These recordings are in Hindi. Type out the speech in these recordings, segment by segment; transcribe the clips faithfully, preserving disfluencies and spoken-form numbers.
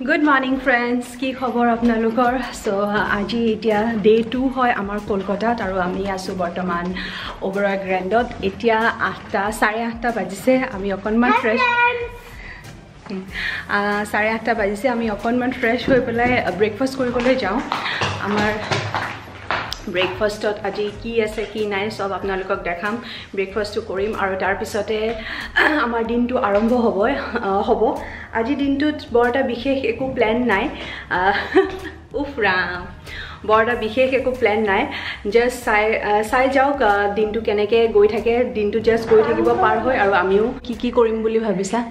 गुड मॉर्निंग फ्रेंड्स की खबर आपनलोकर सो आज इतिया डे टू है आमार कलकतात और आमी आसो बर्तमान ओबरा ग्रैंडत इतिया आठटा साढ़े आठटा बाजिसे आमी अकनमान फ्रेश साढ़े आठटा बाजिसे आमी अकनमान फ्रेश हो पेलाय ब्रेकफास्ट करिबोले जाऊ आमार ब्रेकफास्टत आज की आसे की नाइ सब आपनलोकक देखाम ब्रेकफास्ट करिम आरो तार पिसते आमार दिनटु आरम्भ हब हब आज दिनटुत बरटा विशेष एको प्लान नाइ उफ राम बड़ा विशेष एको प्लान नाइ जस्ट साइ साइ जाओक दिनटु केनेके गई थाके दिनटु जस्ट गई थाकिबो पार होय आरो आमिओ की की करिम बुली भाबिसा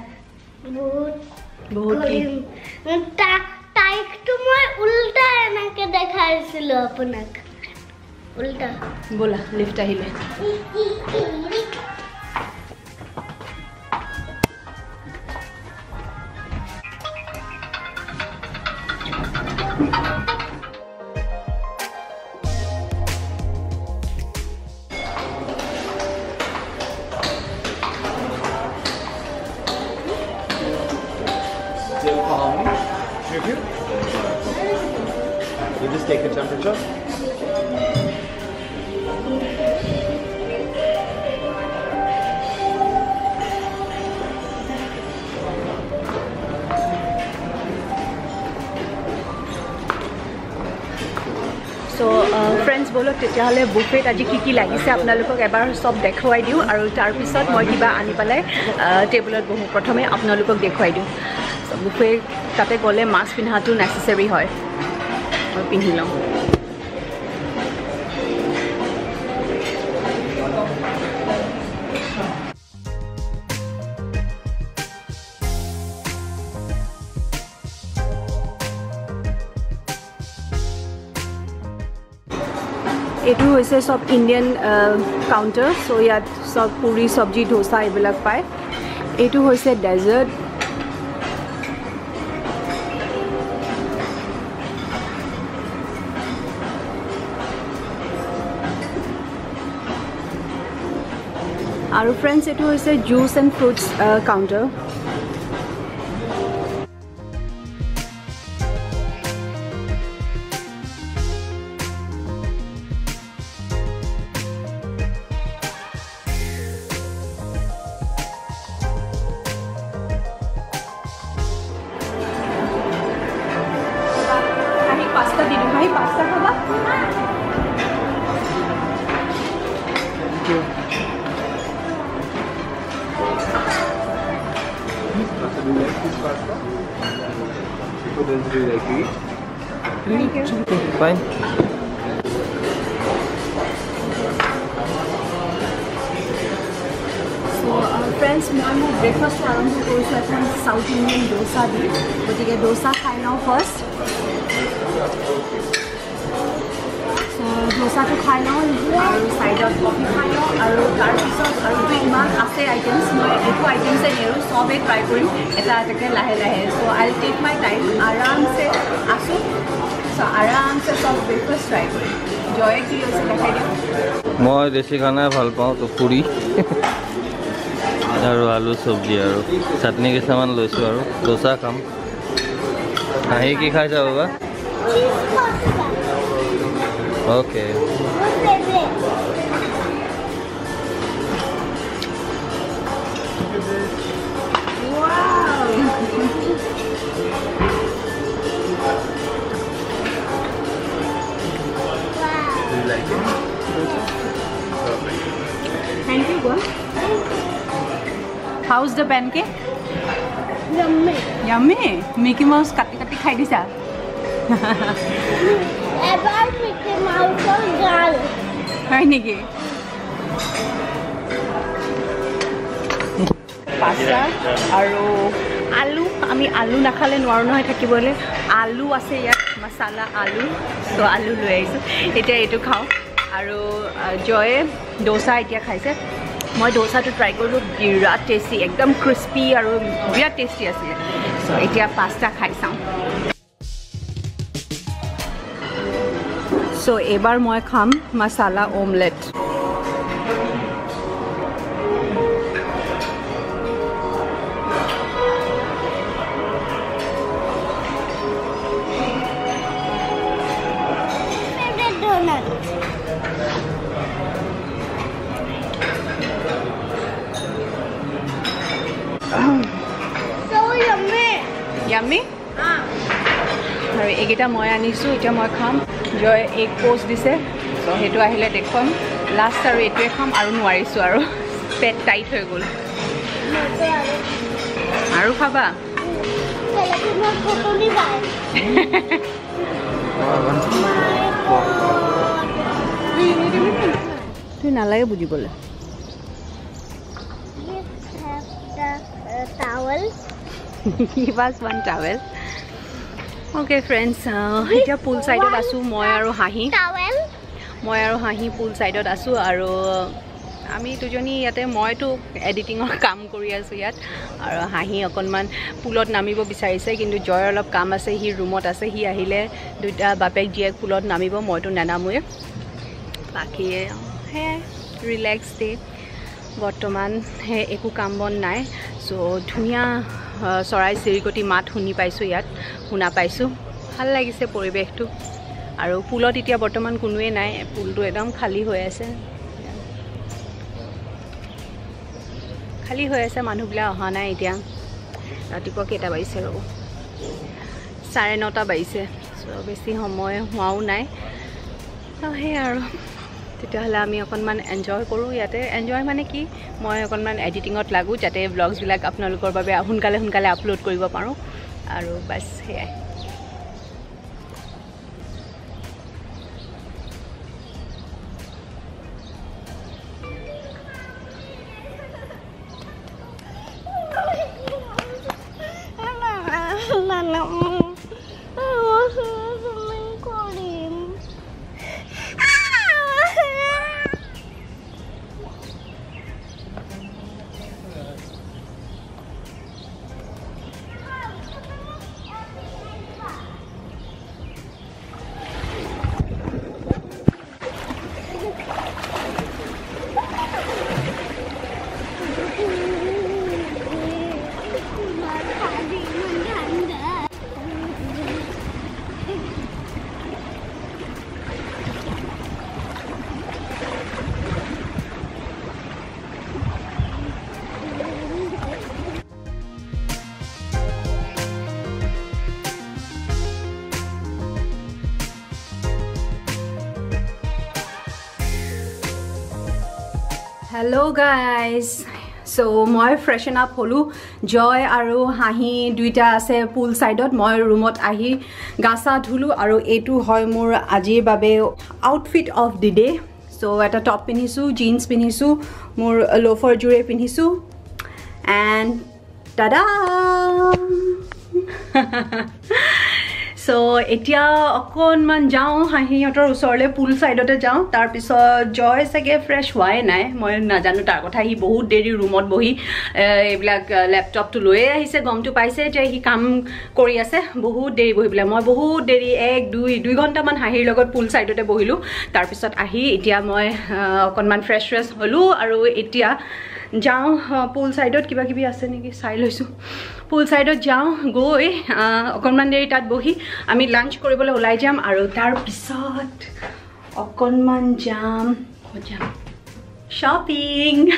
बहुत बहुत की टाइक टु मोय उल्टा एनाके देखाइसिलो आपनक उल्टा बोला लिफ्ट आहिले You just take the temperature. So friends बोलक तेतियाले बुफेट आज की की लागिसे आपनलोकक एबार सब देखवाय दिउ आरो तार पिसत মই কিবা আনি পালে টেবুলত বহু প্রথমে আপনালোকক দেখুৱাই দিউ সো বুফে তাতে গলে মাছ পিন্ধাটো নেসেসারি হয় মই পিন্ধিলাম एटू होइसे सब इंडियन काउंटर सो यात सब पूरी सब्जी डोसा एबिलक पाए एटू होइसे डेजर्ट आरो फ्रेंड्स एटू होइसे juice and fruits counter Fine. So uh, friends, मैं मो ब्रेकफास्ट आरम्भ करिसो एखन साउथ इंडियन डोसा दि गतिके डोसा खाइ लौ फर्स्ट सो डोसा तो खाइ लौ आरो साइडत कफी खाइ लौ आरो तार पिছত आरो इमान आसे आइटम्स मैं एको आइटम्स हेरो सबे ट्राई करिम एटा एटाके लाहे लाहे so I will take my time आराम से आसो सो आराम से सब ब्रेकफास्ट ट्राई करें जय की ओर से दिखाई दियो मैं देसी खाना ভাল पाऊं तो पूरी और आलू सब्जी और चटनी के सामान लइसु और डोसा खाम आही की खा जाबा okay Thank you, girl. How's the pancake? Yummy. Yummy. Mickey Mouse kati kati khai disa. About Mickey Mouse girl. Hai niki. Pasta aru alu. Ami alu nakhale nwaro noy thakibole. Alu ase ya masala alu. So alu loi aisu. Eta etu khao. आरो जये डोसा इतिया खाइसे मैं डोसा तो ट्राई करूँ बिराट टेस्टी एकदम क्रिस्पी और बिराट टेस्टी आसे सो इतिया पास्ता खाइ साउ सो एबार मैं खाम मसाला ओमलेट मम्मी और एकटा मैं आनीसो इटा मैं खाम जय एक पोस्ट दिसे सो हेतु आहिले देखम लास्ट और एटुए खाम और नुवारिसो और पेट टाइट हो गल और खाबा तु नालागे बुझी बोले towel give us one towel okay friends eta pool side ot asu moi aro hahi towel moi aro hahi pool side ot asu aro ami tujoni yate moi tu editing or kaam kori asu yat aro hahi okonman pool ot namibo bicharise kintu joy olop kaam ase hi room ot ase hi ahile duita bapek je pool ot namibo moi tu nanamue baki he relax day बर्तमान एक काम बन ना सो धुनिया चराई चिरिकटी मात शुनी पाइसो यात शुना पाइसो भाल लागिसे परिवेशटो आरो पुलत इतिया बर्तमान कोनुए ना पुलटो एकदम खाली होय आसे खाली होय आसे मानुबला अहा ना इतिया रातिपुआ केटा बाइसे रबो साढ़े नौटा बाइसे सो बेसी समय हुआओ ना तो हे आरो तेतियाहले आमी अकनमान एन्जॉय करूँ याते एन्जॉय माने कि मैं अकनमान एडिटिंगत लागू जाते ब्लग्स बिलाक आपनालोकर बारे हुनकाले हुनकाले आपलोड करिब पारो आरो बस हेयाई हेलो गाइज सो मैं फ्रेशन आप हलो जय और हाँहि दुईटा आसे पुल साइडत मैं रूमत आहि गासा धुलू और एटू है मोर आजिर बाबे outfit of the day so एटा टॉप पिन्धिसु जीन्स पिन्धिसु मोर लोफर जुरे पिन्धिसु एंड टाडा सो एटिया अकनमान जाऊँ हाँहिहतर ऊसरले पुल साइडते जाऊँ तार पिছত जय सगे फ्रेश हुआए ना मैं नाजानु तार कथा हि बहुत देरी रूमत बहि एबिलाक लैपटप तो लए आहिसे गमटू पाइसे जे हि काम करि आसे बहुत देरी बहिबला मैं बहुत देरी एक दुई दुई घंटा मान हाँहिर लगत पुल साइडते बहिलु तार पिছত आहि एटिया मैं अकनमान फ्रेश फ्रेश हलु आरो एटिया जाऊँ पुल साइडत किबा किबि आसे नेकि साइ लइसु पुल साइडत जाऊँ गई अकनमान देरी तात बहि आमी लांच करिबले उलाय जाम आरो तार पिसत अकनमान जाम खोजाम शॉपिंग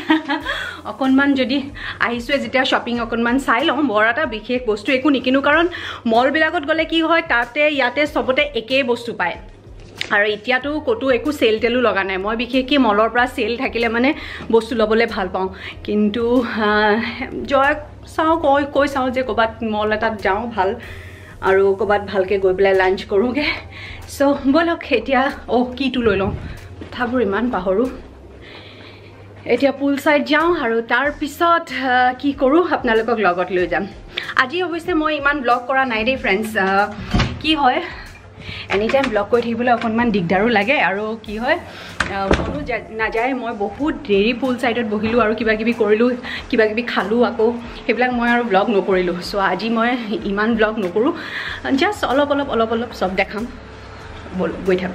अकनमान जदि आइसुए जेटा शॉपिंग अकनमान साइ लम बराटा बिखेख वस्तु एकु निकिनु कारण मॉल बिलागत गले की होय ताते याते सबते एके वस्तु पाए और इतिया तो कतो एकु सेल टेलू लगा ना मैं विशेष मलर पर सेल थकिले माने बस्तु लबले भाल पाऊँ किन्तु जय साओ कय कय साओ जे कबात मल एटात जाऊँ भाल और कबात भालके गई पे लांच करूँगे सो बोलक एटिया ओ की तो लई लौं कथाबोर इमान पाहरो एटिया पुल साइड जाऊँ और तार पिছত की करूँ आपनालोकक लगत लई जाम आज अवश्य मैं इमान ब्लग करा नाइ दे फ्रेंड्स की होय एनी टाइम ब्लग कर थकिबले अकनमान दिगदारो लागे और कि होय मनो ना जाए मैं बहुत देरी पुल साइडत बहिलू और किबा किबि करिलू किबा किबि खालू आको हेब्लाक मैं और ब्लग नकरिलू सो आज मैं इमान ब्लग नकरूँ जस्ट अलप अलप अलप अलप सब देखाम बोलो गई थाम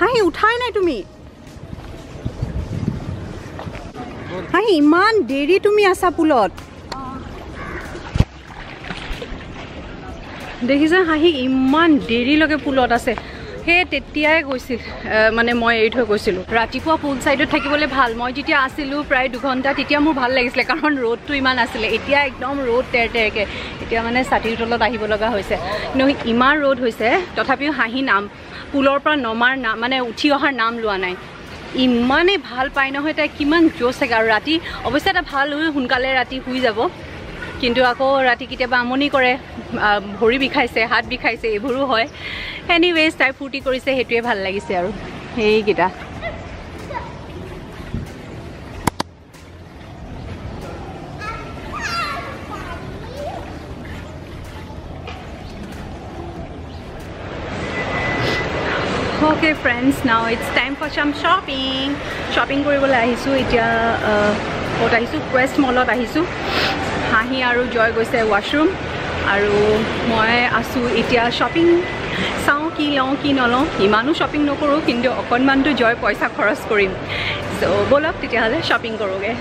हाई उठाय ना तुम हाई इमान देरी तुम आसा पुलत देखिसे हाँहि इमान देरी लगे पुलत आसे हे तेतियाय গৈছিল माने মই এৰি থৈ গৈছিল ৰাতিপুৱা পুল সাইডত থাকিবলৈ ভাল মই যেতিয়া আছিলো প্ৰায় দুঘণ্টা তেতিয়া মোৰ ভাল লাগিছিল কাৰণ ৰ'দটো ইমান আছিল এতিয়া একদম ৰ'দ তেৰ তেৰকে এতিয়া মানে ছাতিৰ তলত আহিব লগা হৈছে কিন্তু ইমান ৰ'দ হৈছে তথাপিও হাঁহি নাম পুলৰ পৰা নমাৰ নাম মানে উঠি অহাৰ নাম লোৱা নাই ইমানে ভাল পাই নহয় তা কিমান জোশ আছে আৰু ৰাতি অৱশ্যে এটা ভাল হৈ হুনকালে ৰাতি হৈ যাব কিন্তু আকৌ ৰাতি কিতেবা আমনি কৰে ভৰি বিখাইছে হাত বিখাইছে এভৰু হয় এনিৱেজ তাই ফুটি কৰিছে হেতুৱে ভাল লাগিছে আৰু হেই গিটা Okay friends, now it's time for some shopping. Shopping কৰিবলৈ আহিছো এতিয়া ক'ত আহিছো Quest Mallত আহিছো হাঁহি আৰু জয় গৈছে washroom আৰু মই আছো এতিয়া shopping চাও কি লওঁ কি নলওঁ ইমানো shopping নকৰো কিন্তু অকনমানটো জয় পইচা খৰচ কৰিম সো বলক তেতিয়াহলে shopping কৰোগে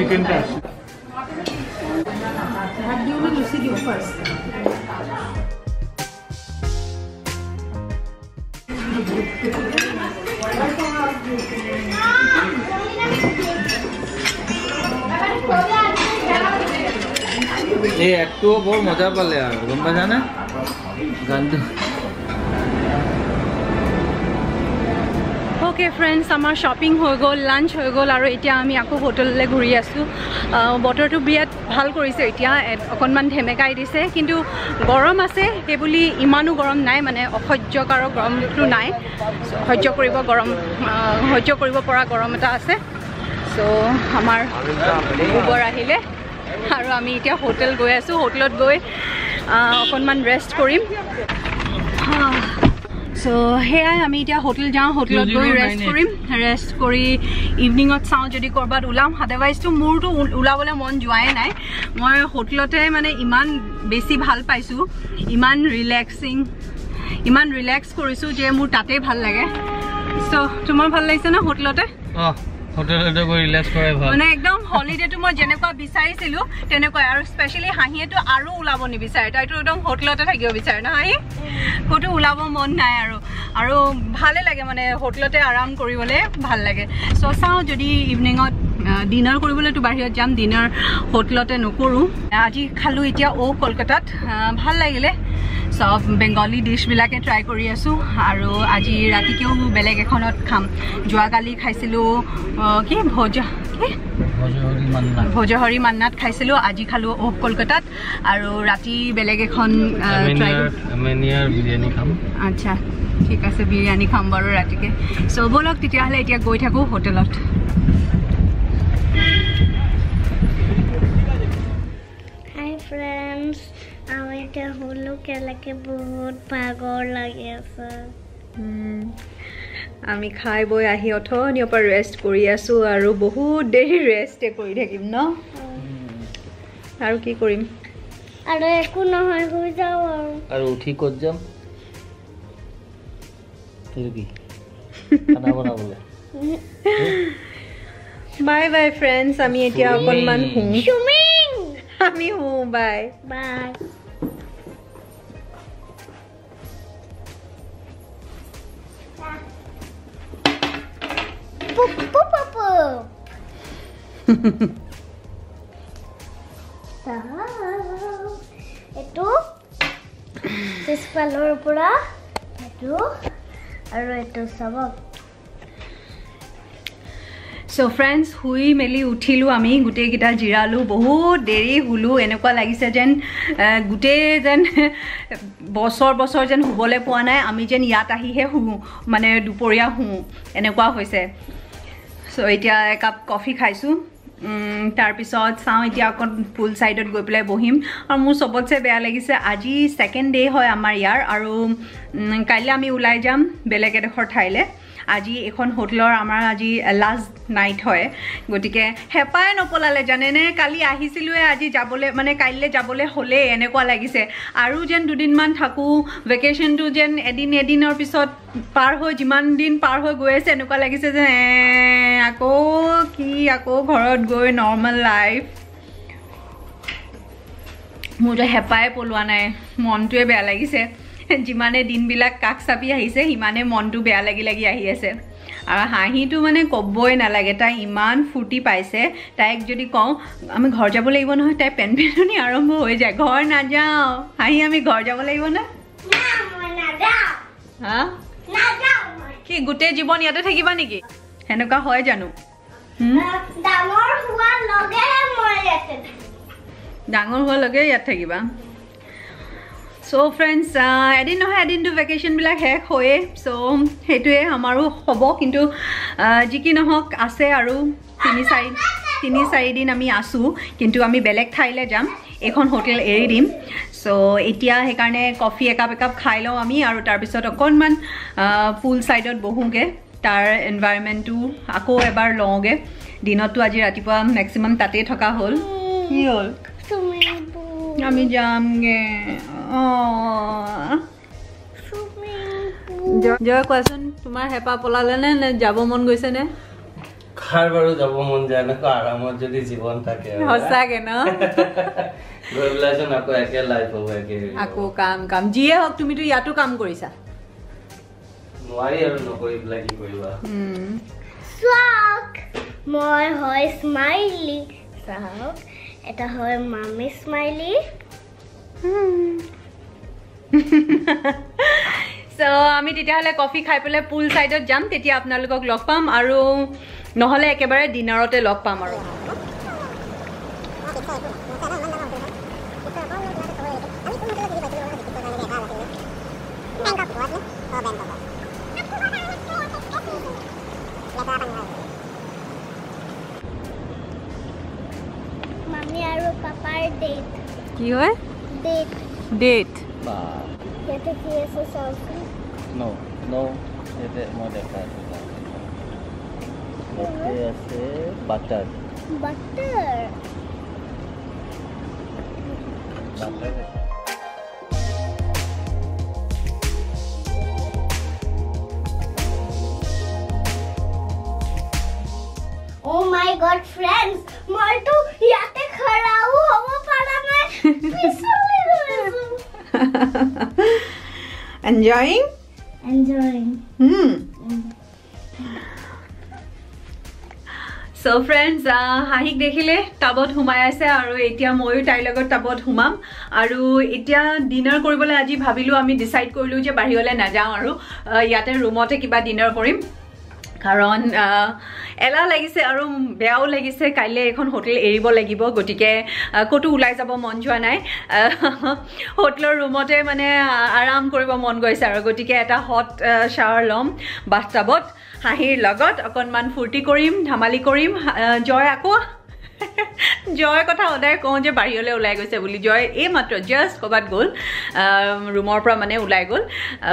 Chicken dish. You will receive you first. ये एक्टू बहुत मजा पड़े यार गंबा जाना गंद ओके फ्रेंड्स आम शॉपिंग हो गल लांच हो गल और इतना आम आको होटेल घूरी आसो बतर तो बिराट भल कर धेमेकाई दिसे किन्तु गरम आसे हेबुली इमानो गरम ना माने असह्यकारक गरम तो ना सह्य करिब गरम सह्य करिब परा गरम एटा आसे सो आमार उबर आहिले और आमी इतना होटेल गई आसो होटेलत गई अकनमान रेस्ट करिम सो हेयाय आमी इतना होटेल जाओ होटेलत गई रेस्ट करिम रेस्ट करी इवनिंग चाओ जदि करबात उलाम अदरवाइज तो मोर तो उलाबले मन जुआए ना मैं होटेलते माने इमान बेसी भाल पाइसु इमान रिलैक्सिंग इमान रिलैक्स करिसु जे मोर ताते भाल लागे सो तुमार भाल लागिसे ना होटेलते हां होटेलते गई रिलैक्स करे भाल माने एकदम हॉलिडे तो मैं जेनेका बिचारिसिलु तेनेका आरो स्पेशली हाहिए तो आरो उलाबो नि बिचारे ताई तो एकदम होटेलते थागियो बिचारे ना हाहि कोतो उलाबो मन नाय आरो आरो भाले लागे माने होटेलते आराम करिबले भाल लागे सो साओ जदि इवनिंगत डिनार करबले तो बाहिर जाम डिनार होटेलते नकरू आजि खालु इतिया ओ कलकतात ভাল लागिले सब बेंगली डिश बिलाके ट्राई करि आसु आरो आजि राति केउ बेलेग एखनत खाम जुवा काली खाइसिलु कि भोज कि भोजहरी मन्नाथ भोजहरी मन्नाथ खाइसिलु आजि खालु ओ कलकतात आरो राति बेलेग एखन ट्राई अमेनियर बिरयानी खाम अच्छा ठीक আছে बिरयानी खाम बारो राति के सो बोलक तितिया हले इतिया गय थाकु होटेलत फ्रेंड्स आमे के होलो के लगे बहुत पागल लागे आसे आमी खाइ बय आही अथनिय पर रेस्ट करि आसु आरो बहुत देरि रेस्ट करि থাকিম ন आरो की करिम आरो एकु न হয় হৈ যাও आरो उठी कोत जाम तिरगी खाना बनाबले बाय बाय फ्रेंड्स आमी এতিয়া অকনমান হুম आमी हूँ बाय बाय पुप पुप पुप ता पिछफालोर पुरा एतु आरो एतु सबक सो फ्रेंड्स हुई मेली उठिलू आमी गुटे किटा जिरालू बहुत देरी हुलू एनेकुआ लागिसे जेन गुटे जेन बसर बसर जेन हुबले पोआ नाय आमी जेन यात आहिहे हुँ माने दुपरिया हुँ एनेकुआ होइसे सो एटा एकाप कफि खाइसु तार पिছত साउ एटा अकन पुल साइडत गय पेले बहिम आरो मु सबसे बेया लागिसे आजि सेकेंड डे होय आमार यार आरो काइले आमी उलाय जाम बेलेगे देखर ठाइले আজি এখন হোটেলৰ আমাৰ আজি লাষ্ট নাইট হয় গটিকে হেপাই নপলালে জানেনে কালি আহিছিলুৱে আজি যাবলে মানে কাইলে যাবলে হলে এনেকুৱা লাগিছে আৰু যেন দুদিন মান থাকু ভেকেশন টু যেন এদিন এদিনৰ পিছত পাৰ হৈ জিমান দিন পাৰ হৈ গৈছে এনেকুৱা লাগিছে যে আকো কি আকো ঘৰত গৈ নৰ্মাল লাইফ মোজে হেপাই পলুৱা নাই মনটোৱে বেয়া লাগিছে जिमाने दिन बिलाक काक सापी आहिसे हिमाने मनटो बेया लागि लागि आहि आसे आरो हाहिटो माने कबय ना लागे ता इमान फुटी पाइसे ताइक जदि कओ आमी घर जाबो लागिबो न ताइ पेन पेननि आरम्भ होय जाय घर ना जाओ हाहि आमी घर जाबो लागिबो ना ना मोय ना जाओ हां ना जाओ कि गुटे जीवन याते থাকিবা नेकी हेनका होय जानु डांगर हुआ लगे मोय याते डांगर हुआ लगे यात থাকিবা सो फ्रेंड्स एदिन नहे एदिन तो वेकेशन बिला हेक होए सो हेतुए हमारो हबो किंतु जिकि नहक आसे आरो तिनि साइड तिनि साइड दिन आमी आसु किंतु आमी बेलेग ठाइले जाम एखन होटेल एरि दिम सो एतिया हे कारणे कफि एकाप एकाप खाइ लओ आमी आरो तार पिसत अकनमान पूल साइडत बहुगे तार एनवायरनमेन्ट टु आको एबार लओगे दिनत तो आजि रातिपुवा मैक्सिमम ताते थका होल कि होल तुमि आमी जामगे जय क्वेश्चन तुम्हार हेपा पलाले ने ने जाबो मन गयसे ने खार बारो जाबो मन जाय ना आराम जदि जीवन थाके हसा के न गबला जन आको एके लाइफ होवे के आको काम काम जिए हक तुमी तो यातो काम करिसा नवारी आरो नकरि लागि करिवा हम स्वाक मोर होय स्माइली साहब एटा होय मम्मी स्माइली हम सो आमी तितियाले कफि खाइ पेले पुल साइडत जाम तेतिया आपनालोকক लग पाम आरो নহले एकेबारे डिनारते लग पाम आरो मम्मी आरो पापार डेट की होय डेट डेट ये तो किए से साउथ नो नो ये तो मॉडल का है ये से butter butter butter oh my god friends मोर तो याते खड़ा हूं हम पड़ा मैं पिसले enjoying enjoying hmm so friends hahik dekhile tabot humai ase aru etia moyu tai logot tabot humam aru etia dinner koribole aji bhabilu ami decide korilu je bahirole na jao aru yate roomote kiba dinner korim कारण एला लागिसे आरो बेयाव लागिसे काइले एखन होटेल एरिबो लागिबो गटिके कतो उलाय जाबो मन जुवा नाय होटेलर रूमते माने आराम करिबो मन गयसे आरो गटिके एटा हट शावर लम बाथटाबत हाहिर लगत अकनमान फुर्ती करिम धमाली करिम जय आको जय कथा उदाय कौ जे बाहिरले उलाय गयसे बुली जय ए मात्र जस्ट कबात गोल रूमर पर माने उलाय गोल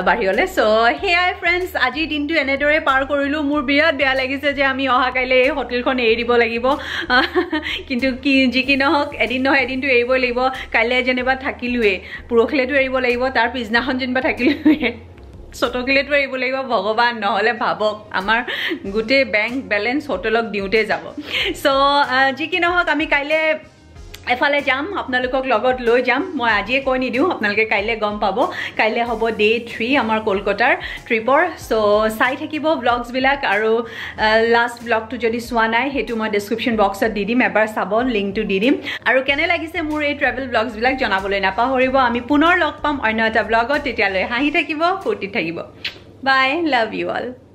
बाहिरले सो हेय फ्रेंड्स আজি দিনটো এনেদৰে পাৰ কৰিলো মোৰ বিৰাট বেয়া লাগিছে যে আমি অহা কাইলে এই হোটেলখন এৰি দিব লাগিব কিন্তু কি যি কি নহক এদিন নহয় এদিনটো এৰিব লাগিব কাইলে যেনেবা থাকিলুৱে পুৰখলেটো এৰিব লাগিব তাৰ পিছনাখন যেনেবা থাকিলুৱে চটকিলেটো এৰিব লাগিব ভগৱান নহলে ভাবক আমাৰ গুটে ব্যাংক বেলেন্স হোটেলক দিউতে যাব সো যি কি নহক আমি কাইলে एफाले जाम आपनालोक लगत लो जाम मैं आजिए कै निदि आपनालोके काइले गम पाबो। काइले हबो डे थ्री आमार कोलकातार ट्रिपर। सो साइ थाकिबो ब्लग्स बिलाक आरो लास्ट ब्लग तो जदि सुआ नाय हेतु मैं डिस्क्रिप्शन बक्सत दि दिम, एबार साबो लिंक तो दि दिम। आरो केने लागिसे मोर ए ट्रेवल ब्लग्स बिलाक जनाबोले नापाहरिबो। आमी पुनर लग पाम अन्य एटा ब्लगत, तेतियाले हाहि थाकिबो, फुर्ति थाकिबो। Bye, love you all.